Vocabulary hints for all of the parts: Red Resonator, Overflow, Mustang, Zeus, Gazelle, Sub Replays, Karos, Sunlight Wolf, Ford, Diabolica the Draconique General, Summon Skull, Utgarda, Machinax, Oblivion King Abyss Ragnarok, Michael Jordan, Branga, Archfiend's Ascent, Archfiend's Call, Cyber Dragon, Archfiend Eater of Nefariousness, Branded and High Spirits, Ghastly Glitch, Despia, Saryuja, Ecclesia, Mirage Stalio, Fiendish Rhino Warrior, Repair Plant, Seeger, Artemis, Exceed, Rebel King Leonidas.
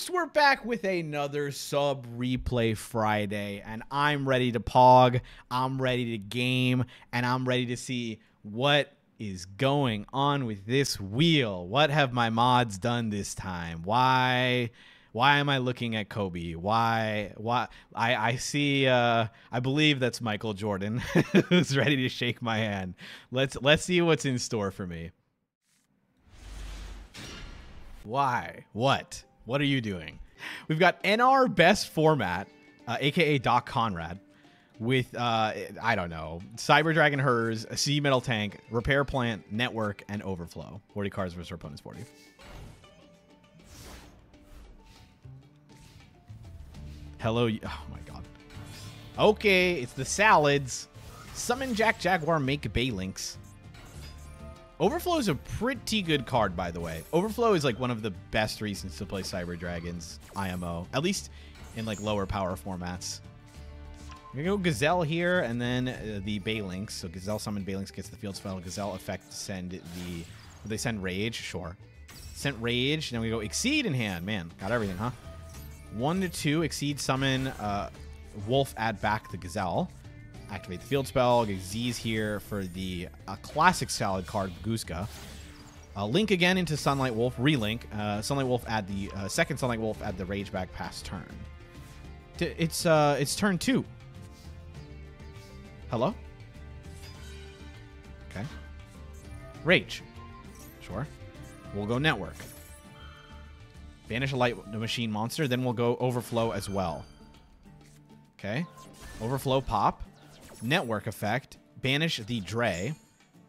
Folks, we're back with another Sub Replay Friday, and I'm ready to pog, I'm ready to game, and I'm ready to see what is going on with this wheel. What have my mods done this time? Why am I looking at Kobe? I see, I believe that's Michael Jordan who's ready to shake my hand. Let's see what's in store for me. Why? What are you doing? We've got NR Best Format, aka Doc Conrad, with, I don't know, Cyber Dragon Hers, Sea Metal Tank, Repair Plant, Network, and Overflow. 40 cards versus opponent's 40. Hello. Oh, my God. Okay, it's the Salads. Summon Jack Jaguar, make Bay Lynx. Overflow is a pretty good card, by the way. Overflow is like one of the best reasons to play Cyber Dragons IMO, at least in like lower power formats. We're gonna go Gazelle here, and then the Bay Lynx. So Gazelle summon Bay Lynx, gets the field's final Gazelle effect. They send Rage, sure. Sent Rage. Then we go Exceed in hand. Man, got everything, huh? 1/2 Exceed summon Wolf. Add back the Gazelle. Activate the field spell. Get Z's here for the classic salad card, Bagooska. Link again into Sunlight Wolf. Relink. Sunlight Wolf, add the second Sunlight Wolf, add the Rage back past turn. It's turn 2. Hello? Okay. Rage. Sure. We'll go Network. Banish a Light Machine monster. Then we'll go Overflow as well. Okay. Overflow, pop. Network effect, banish the Drei,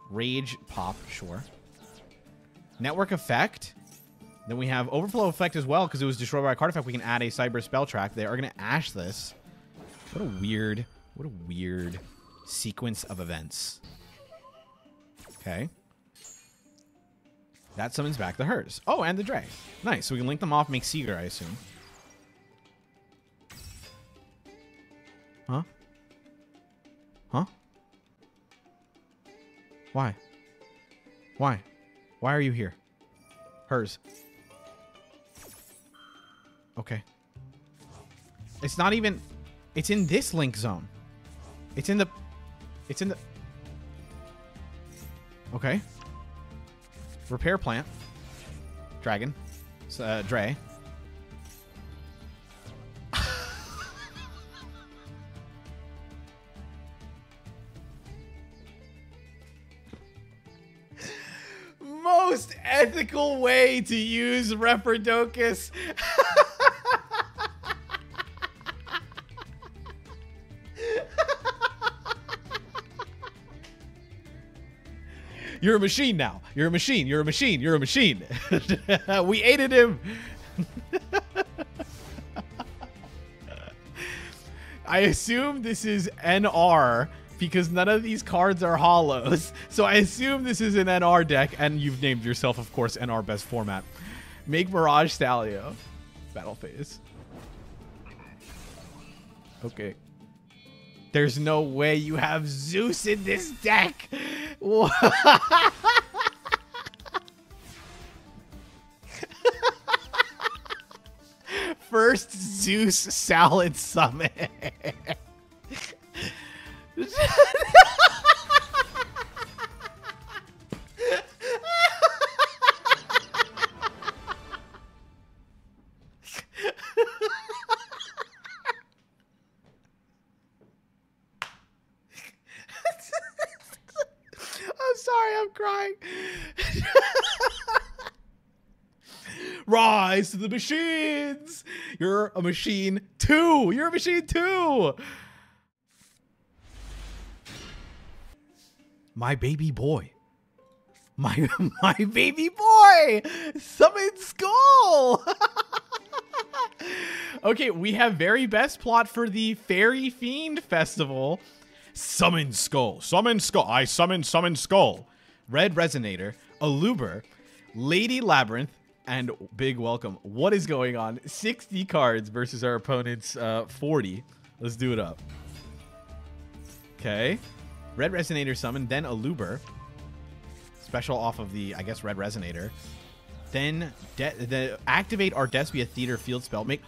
Rage, pop, sure. Network effect, then we have Overflow effect as well, because it was destroyed by a card effect. We can add a Cyber spell track. They are going to ash this. What a weird sequence of events. Okay. That summons back the Hers. Oh, and the Drei. Nice. So we can link them off, make Seeger, I assume. Huh? Huh? Why? Why? Why are you here? Hers. Okay. It's not even... It's in this link zone. It's in the... It's in the... Okay. Repair plant. Dragon. Drei. Most ethical way to use Reparadocus. You're a machine now. You're a machine. You're a machine. You're a machine. We aided him. I assume this is NR, because none of these cards are hollows. So I assume this is an NR deck, and you've named yourself, of course, NR Best Format. Make Mirage Stalio. Battle phase. Okay. There's no way you have Zeus in this deck! What? First Zeus Salad Summon. I'm sorry, I'm crying. Rise to the machines. You're a machine too. You're a machine too. My baby boy. My baby boy! Summon Skull! Okay, we have very best plot for the Fairy Fiend Festival. Summon Skull. Summon Skull. I summon Skull. Red Resonator, a Luber, Lady Labyrinth, and big welcome. What is going on? 60 cards versus our opponent's 40. Let's do it up. Okay. Red Resonator summon, then a Luber. Special off of the, I guess, Red Resonator. Then activate our Despia Theater Field Spellmake.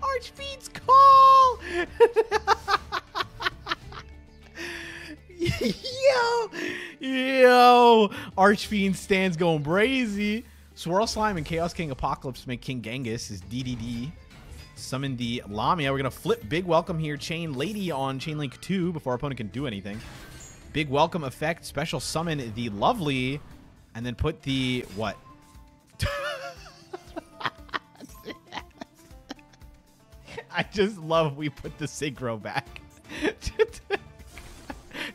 Archfiend's Call! Yo! Archfiend stands going brazy. Swirl Slime and Chaos King Apocalypse make King Genghis is DDD. Summon the Lamia. We're going to flip Big Welcome here. Chain Lady on Chain Link 2 before our opponent can do anything. Big Welcome effect. Special summon the Lovely. And then put the... what? I just love we put the synchro back.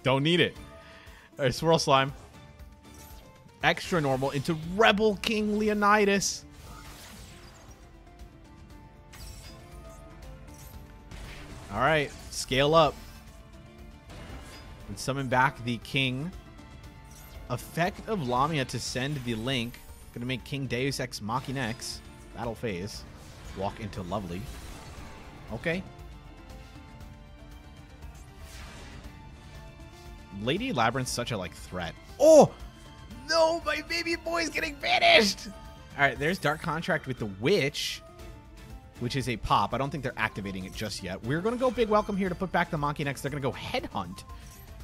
Don't need it. All right, Swirl Slime. Extra normal into Rebel King Leonidas. All right, scale up. And summon back the King. Effect of Lamia to send the Link. Gonna make King Deus Ex Machinax. Battle phase. Walk into Lovely. Okay. Lady Labyrinth's such a, like, threat. Oh! No, my baby boy's getting vanished! All right, there's Dark Contract with the Witch, which is a pop. I don't think they're activating it just yet. We're going to go Big Welcome here to put back the Machinax. They're going to go Headhunt.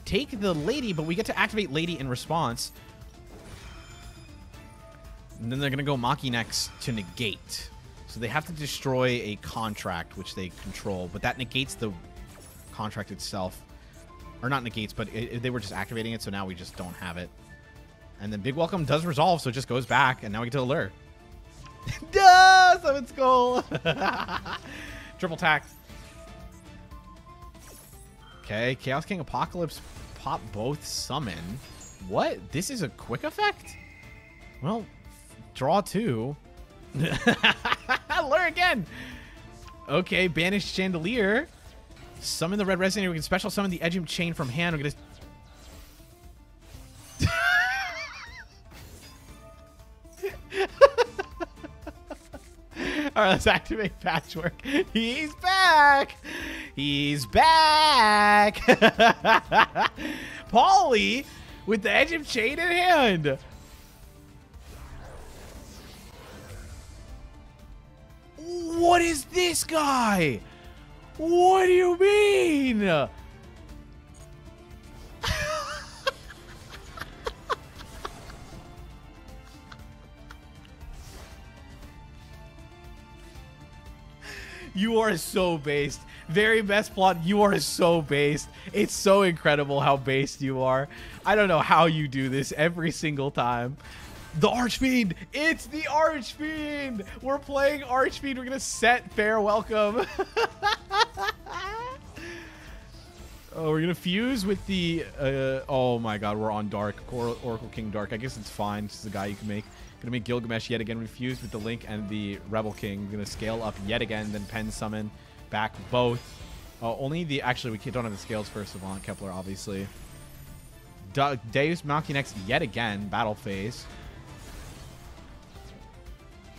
Take the Lady, but we get to activate Lady in response. And then they're going to go Machinax to negate. So they have to destroy a contract, which they control, but that negates the contract itself. Or not negates, but they were just activating it, so now we just don't have it. And then Big Welcome does resolve, so it just goes back, and now we get to Allure. Duh! Summon Skull! Triple attack. Okay, Chaos King Apocalypse pop both summon. What? This is a quick effect? Well, draw two. Allure again! Okay, banish Chandelier. Summon the Red Resonator. We can special summon the Edgem Chain from hand. We're going to... All right, let's activate Patchwork. He's back! He's back! Pauly with the Edgem Chain in hand. What is this guy? What do you mean? You are so based. Very best plot. You are so based. It's so incredible how based you are. I don't know how you do this every single time. The Archfiend! It's the Archfiend! We're playing Archfiend. We're going to set Fair Welcome. Oh, we're going to fuse with the... oh my god, we're on Dark. Oracle King Dark. I guess it's fine. This is a guy you can make. Going to make Gilgamesh yet again. We fuse with the Link and the Rebel King. We're going to scale up yet again. Then Pen Summon. Back both. Only the... Actually, we don't have the scales for Savant Kepler, obviously. Deus Machinax yet again. Battle phase.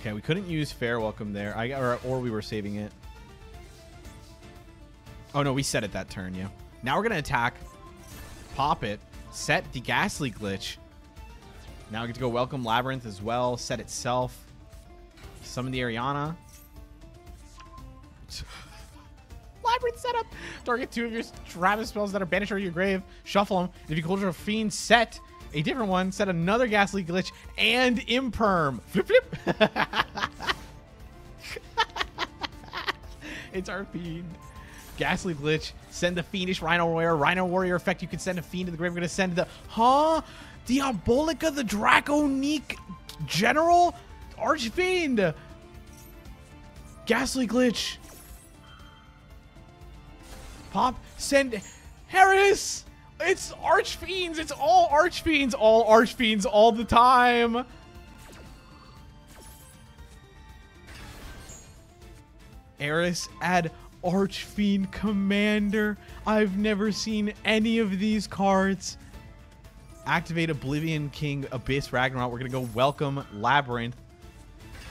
Okay, we couldn't use Fair Welcome there, or we were saving it. Oh no, we set it that turn, yeah. Now we're gonna attack, pop it, set the Ghastly Glitch. Now we get to go Welcome Labyrinth as well, set itself, summon the Ariana. Labyrinth setup. Target two of your Travis spells that are banished from your grave. Shuffle them. If you control a fiend, set a different one, set another Ghastly Glitch, and Imperm. Flip, flip. It's our fiend. Ghastly Glitch. Send the Fiendish Rhino Warrior. Rhino Warrior effect. You can send a fiend to the grave. We're going to send the... Huh? Diabolica, the Draconique General? Archfiend. Ghastly Glitch. Pop. Send Harris. It's Archfiends. It's all Archfiends. All Archfiends all the time. Eris, add Archfiend Commander. I've never seen any of these cards. Activate Oblivion King Abyss Ragnarok. We're going to go Welcome Labyrinth.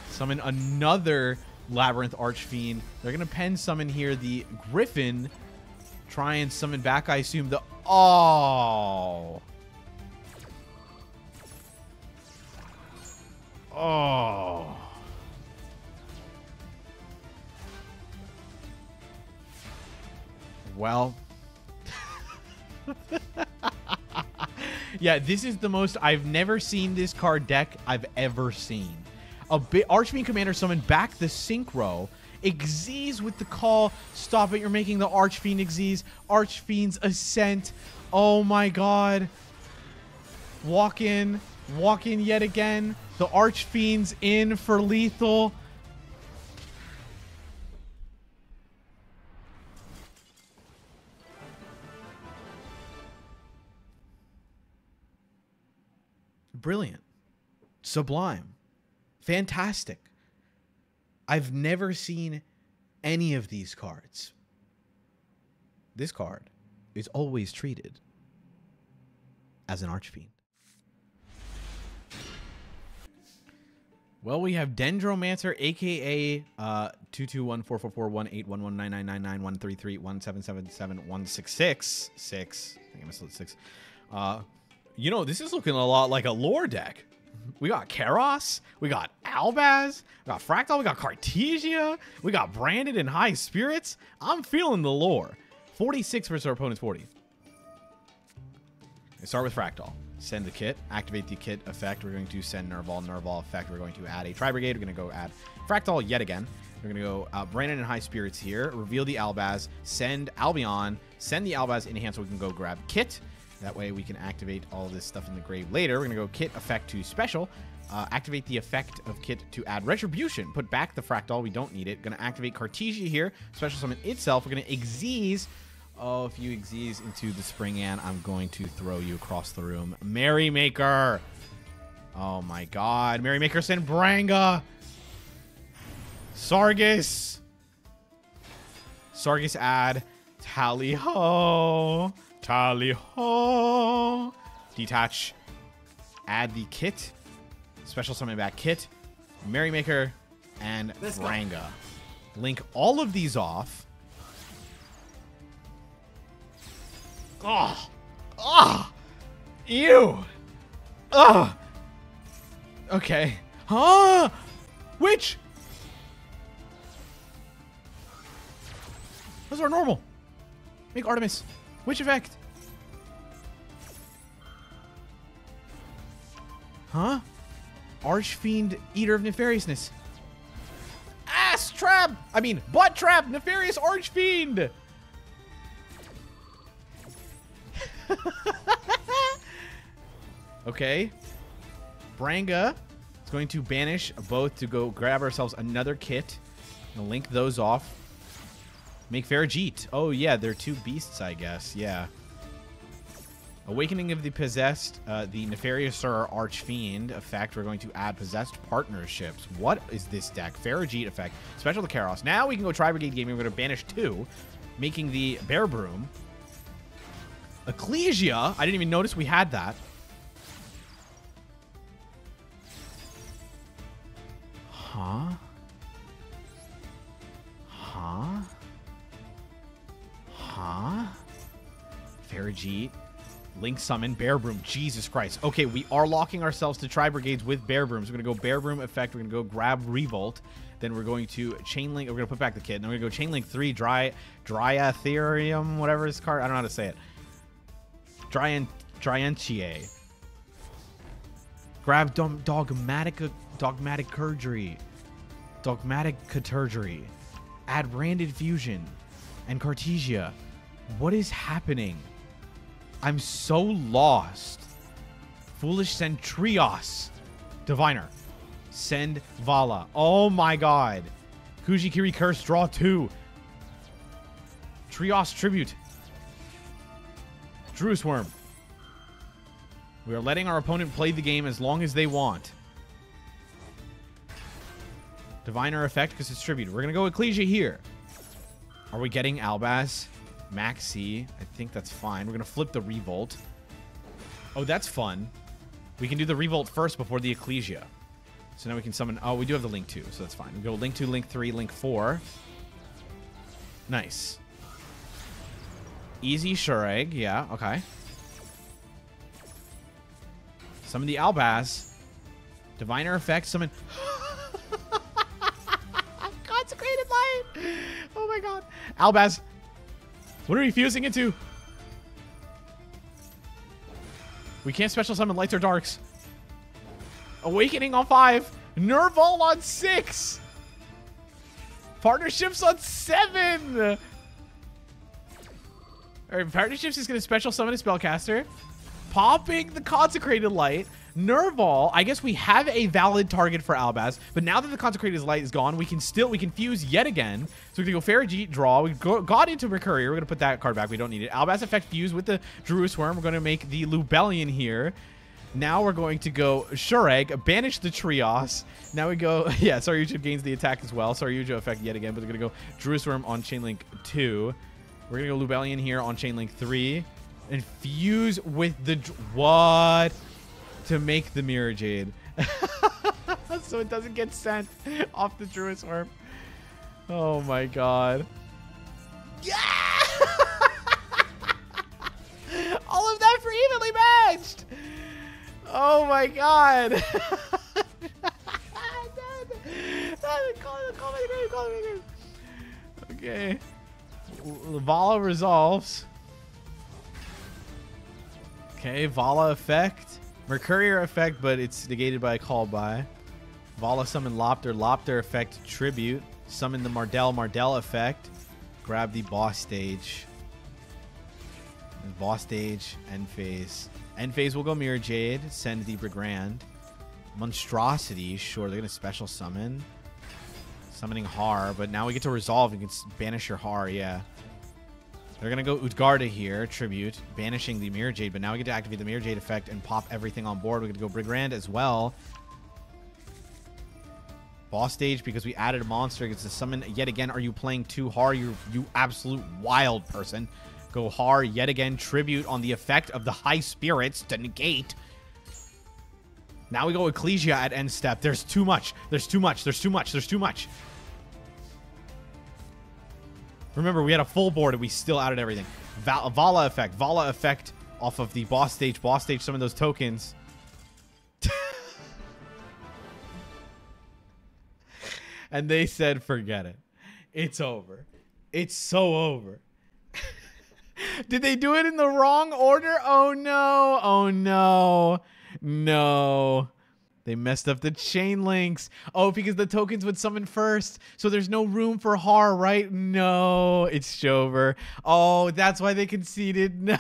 Summon another Labyrinth Archfiend. They're going to pen summon here the Griffin. Try and summon back, I assume, the... Oh. Oh. Well. Yeah, this is the most I've never seen this card deck I've ever seen. Archfiend Commander summoned back the Synchro. Exceed with the call. Stop it. You're making the Archfiend Exceed. Archfiend's Ascent. Oh my god. Walk in. Walk in yet again. The Archfiend's in for lethal. Brilliant. Sublime. Fantastic. I've never seen any of these cards. This card is always treated as an Archfiend. Well, we have Dendromancer, aka 22144181199913317771666. I think I misspelled 6. You know, this is looking a lot like a lore deck. We got Karos, we got Albaz, we got Fractal, we got Cartesia, we got Branded and High Spirits. I'm feeling the lore. 46 versus our opponent's 40. Let's start with Fractal. Send the kit. Activate the kit effect. We're going to send Nerval. Nerval effect. We're going to add a Tri-Brigade. We're going to go add Fractal yet again. We're going to go Branded and High Spirits here. Reveal the Albaz. Send Albion. Send the Albaz in hand so we can go grab kit. That way we can activate all this stuff in the grave later. We're going to go kit effect to special. Activate the effect of kit to add retribution. Put back the Fractal. We don't need it. Going to activate Cartesia here. Special summon itself. We're going to Exceed. Oh, if you Exceed into the Spring Ann, I'm going to throw you across the room. Merrymaker. Oh, my God. Merrymaker send Branga. Sargis. Sargis add Tally-ho. Tally-ho. Detach. Add the kit. Special summon back kit. Merrymaker and Branga. Link all of these off. Oh, oh, ew, oh, okay, huh, which, those are normal, make Artemis, which effect, huh, Archfiend, Eater of Nefariousness, ass trap, I mean, butt trap, Nefarious Archfiend. Okay, Branga is going to banish both to go grab ourselves another kit and link those off. Make Farajeet. Oh yeah, they're two beasts, I guess. Yeah. Awakening of the Possessed, the Nefarious or Archfiend effect. We're going to add Possessed Partnerships. What is this deck? Farajeet effect. Special to Karos. Now we can go Tri-Brigade Gaming. We're going to banish two, making the Bear Broom. Ecclesia, I didn't even notice we had that. Huh? Huh? Huh? Farajeet, Link Summon, Bear Broom. Jesus Christ. Okay, we are locking ourselves to Tri-Brigades with Bear Brooms. We're going to go Bear Broom effect. We're going to go grab Revolt. Then we're going to chain link. We're going to put back the kid. And we're going to go chain link 3, Dryatherium, whatever this card. I don't know how to say it. Dryentiae. Grab Dogmatic Curgery. Dogmatic Caturgery. Add Branded Fusion. And Cartesia. What is happening? I'm so lost. Foolish send Trios. Diviner. Send Vala. Oh my god. Kujikiri Curse. Draw 2. Trios Tribute. Druce Worm. We are letting our opponent play the game as long as they want. Diviner effect because it's tribute. We're going to go Ecclesia here. Are we getting Albaz? Maxi. I think that's fine. We're going to flip the Revolt. Oh, that's fun. We can do the Revolt first before the Ecclesia. So now we can summon... Oh, we do have the Link 2, so that's fine. We go Link 2, Link 3, Link 4. Nice. Easy Shureg, yeah, okay. Summon the Albaz. Diviner effect, summon. Consecrated light. Oh my god. Albaz. What are we fusing into? We can't special summon lights or darks. Awakening on 5. Nerval on 6. Partnerships on 7. Alright, Partnerships is going to special summon a spellcaster. Popping the Consecrated Light. Nerval, I guess we have a valid target for Albaz, but now that the Consecrated Light is gone, we can fuse yet again. So we're going to go Farajeet, draw. We got into Mercurier. We're going to put that card back. We don't need it. Albaz effect fuse with the Druid Worm. We're going to make the Lubellian here. Now we're going to go Shureg, banish the Trios. Now we go, yeah, Saryuja gains the attack as well. Saryuja effect yet again, but we're going to go Druid Worm on Chainlink 2. We're going to go Lubellian here on Chainlink 3. And fuse with the... What? To make the Mirror Jade. So it doesn't get sent off the Druid Worm. Oh my god. Yeah! All of that for evenly matched! Oh my god. Call me the game. Okay. Vala resolves. Okay, Vala effect. Mercurier effect, but it's negated by a call by. Vala summon Lopter. Lopter effect tribute. Summon the Mardell. Mardell effect. Grab the boss stage. And boss stage, end phase. End phase will go Mirror Jade. Send the Brigrand. Monstrosity, sure, they're going to special summon. Summoning Har, but now we get to resolve. You can banish your Har, yeah. They're going to go Utgarda here, tribute, banishing the Mirror Jade, but now we get to activate the Mirror Jade effect and pop everything on board. We're going to go Brigrand as well. Boss stage, because we added a monster, gets to summon yet again. Are you playing too hard? You absolute wild person. Go Har yet again, tribute on the effect of the High Spirits to negate. Now we go Ecclesia at end step. There's too much. There's too much. There's too much. There's too much. Remember, we had a full board and we still outed everything. Vala effect. Vala effect off of the boss stage. Boss stage, some of those tokens. And they said, forget it. It's over. It's so over. Did they do it in the wrong order? Oh, no. Oh, no. No. They messed up the chain links. Oh, because the tokens would summon first. So there's no room for Har, right? No, it's Shover. Oh, that's why they conceded. No.